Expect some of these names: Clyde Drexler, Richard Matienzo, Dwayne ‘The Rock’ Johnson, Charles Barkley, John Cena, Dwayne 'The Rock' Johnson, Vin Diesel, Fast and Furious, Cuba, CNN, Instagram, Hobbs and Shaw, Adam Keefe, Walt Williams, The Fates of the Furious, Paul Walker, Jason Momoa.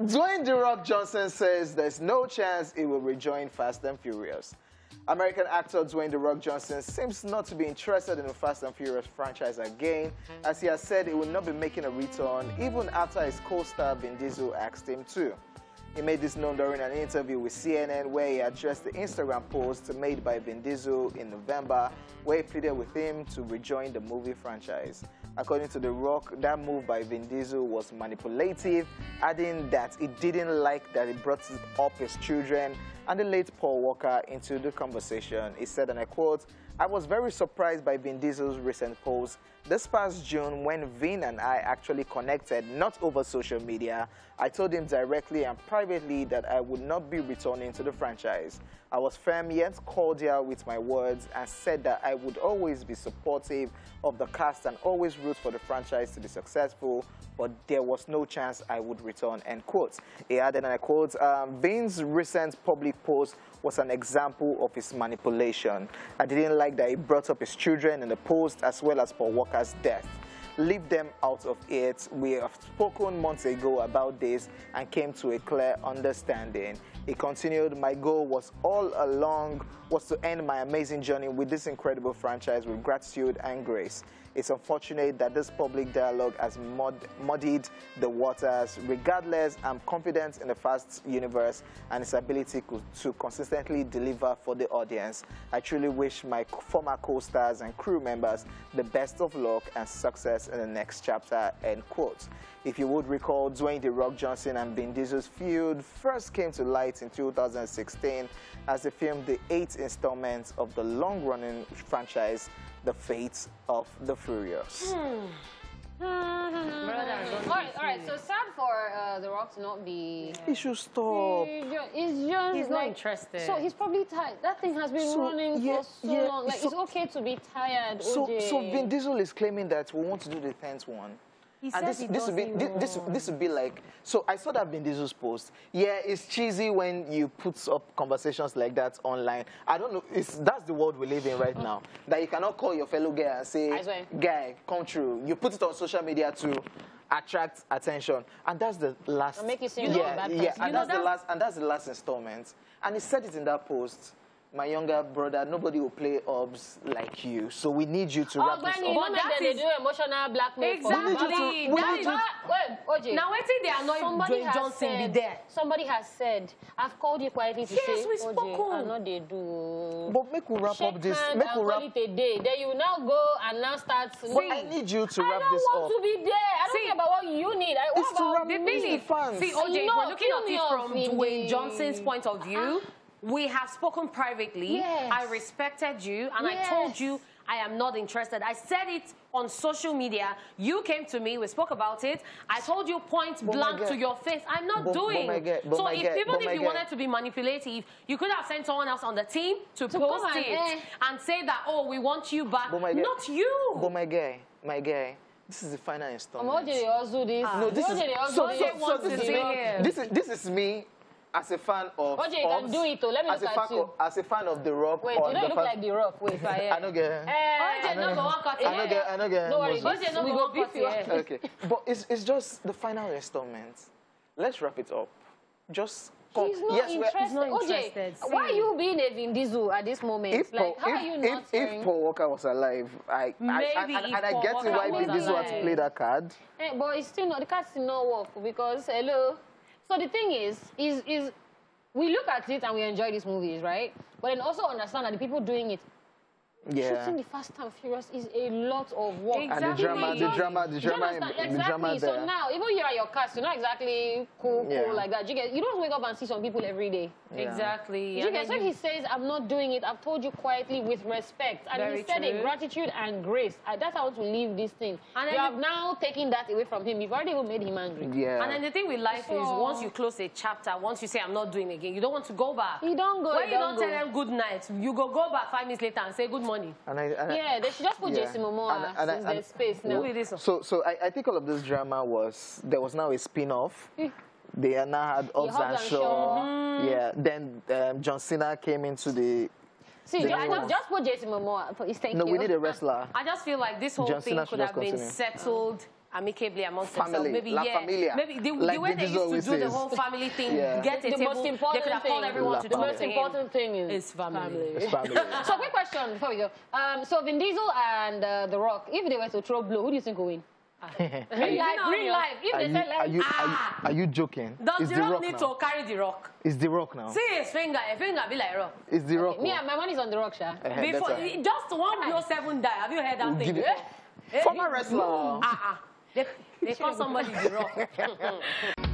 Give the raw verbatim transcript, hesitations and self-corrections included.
Dwayne 'The Rock' Johnson says there's no chance he will rejoin Fast and Furious. American actor Dwayne 'The Rock' Johnson seems not to be interested in the Fast and Furious franchise again, as he has said he will not be making a return even after his co-star Vin Diesel asked him to. He made this known during an interview with C N N where he addressed the Instagram post made by Vin Diesel in November where he pleaded with him to rejoin the movie franchise. According to The Rock, that move by Vin Diesel was manipulative, adding that he didn't like that he brought up his children and the late Paul Walker into the conversation. He said, and I quote, "I was very surprised by Vin Diesel's recent post this past June when Vin and I actually connected, not over social media. I told him directly and privately that I would not be returning to the franchise. I was firm yet cordial with my words and said that I would always be supportive of the cast and always root for the franchise to be successful, but there was no chance I would return," end quote. He added, and I quote, um, Vin's recent public post was an example of his manipulation. I didn't like that he brought up his children in the post as well as Paul Walker's death. Leave them out of it. We have spoken months ago about this and came to a clear understanding. He continued, "My goal was all along was to end my amazing journey with this incredible franchise with gratitude and grace. It's unfortunate that this public dialogue has mud muddied the waters. Regardless, I'm confident in the Fast universe and its ability co to consistently deliver for the audience. I truly wish my former co-stars and crew members the best of luck and success in the next chapter," end quote. If you would recall, Dwayne 'The Rock' Johnson and Vin Diesel's feud first came to light in two thousand sixteen as they filmed the eighth installment of the long-running franchise, The Fates of the Furious. Hmm. Mm-hmm. Alright, alright, so sad for uh, The Rock to not be... Yeah. He should stop. He just, he's just he's like, not interested. So he's probably tired. That thing has been so, running yeah, for so yeah, long. Like, so, it's okay to be tired, so, O J. So Vin Diesel is claiming that we want to do the tenth one. He and this, this, would be, this, this, this would be like... So I saw that Vin Diesel's post. Yeah, it's cheesy when you put up conversations like that online. I don't know. It's, that's the world we live in right now. That you cannot call your fellow guy and say, "Guy, come through." You put it on social media to attract attention. And that's the last... It'll make you seem yeah, like a bad person. Yeah, and, that's that? the last, and that's the last installment. And he said it in that post. "My younger brother, nobody will play obs like you. So we need you to oh, wrap this up." Oh, that they do emotional blackmail. Exactly. Wait, O J. Now, wait till they annoy Dwayne Johnson be there. Somebody has said, "I've called you quietly to yes, say, we O J, I know they do. But make we wrap Shake up this. Make we wrap it a day. Then you now go and now start saying, but I need you to wrap this up. I don't want up. to be there. I don't see, care about what you need. I want to wrap the fans." See, O J, we're looking at it from Dwayne Johnson's point of view. We have spoken privately. Yes. I respected you, and yes. I told you I am not interested. I said it on social media. You came to me. We spoke about it. I told you point but blank to your face. I'm not but, doing. But get, so if, get, even if you get. wanted to be manipulative, you could have sent someone else on the team to, to post it and, and say that, "Oh, we want you back." Not you. But my guy, my guy. This is the final installment. They also do this? No, this is this is me. As a fan of O J, you can do it too. Let me as look a at fan you. Of, as a fan of The Rock. Wait, you don't look like The Rock. Wait, I don't get it. O J, no go walk out. I don't get I don't get No worry, O J, no go walk out. Okay, but it's, it's just the final installment. Let's wrap it up. Just... He's not, yes, he's not interested. O J, why are you being a Vin Diesel at this moment? If like, Paul, how if, are you not if, if Paul Walker was alive, I, I, I, I and, and I get Walker why Vin Diesel had to play that card. But it's still not, the card still not work because, hello... So the thing is, is, is we look at it and we enjoy these movies, right? But then also understand that the people doing it, yeah. shooting the Fast and Furious is a lot of work. Exactly. And the drama, the drama, the drama. You exactly. The drama so there. Now, even you are your cast, you're not exactly cool, yeah. cool like that. You, get, you don't wake up and see some people every day. Yeah. Exactly. You get, so he says, "I'm not doing it. I've told you quietly with respect." And Very he said it, gratitude and grace. I, that's how to leave this thing. And you have you, now taken that away from him. You've already even made him angry. Yeah. And then the thing with life so, is once you close a chapter, once you say, "I'm not doing it again," you don't want to go back. You don't go. When you don't, don't tell them good night, you go go back five minutes later and say good morning. And I, and yeah, I, they should just put yeah. Jason Momoa and, and since I, and there's space now. Well, so, so I, I think all of this drama was, there was now a spin-off. They now had Hobbs and Shaw. Mm-hmm. Yeah, then um, John Cena came into the... See, the just, put, just put Jason Momoa. Please, thank no, you. No, we need a wrestler. I just feel like this whole John thing Cena could have been continue. settled amicably amongst family, themselves. Maybe La yeah, familia. Maybe the, like the way they used to do says. the whole family thing, yeah. get the, a the table, most important they could have called everyone La to do The most important thing is family. family. It's family. So quick question before we go. Um, so Vin Diesel and uh, The Rock, if they were to throw blow, who do you think will win? Real life, real life. If they said like, ah, are you joking? Does The Rock need to carry The Rock? It's The Rock now. See his finger, his finger be like Rock. It's The Rock. Me, my money's on The Rock, Sha. Before just one oh seven die. Have you heard that thing? Former wrestler. Ah ah. They call somebody The Rock.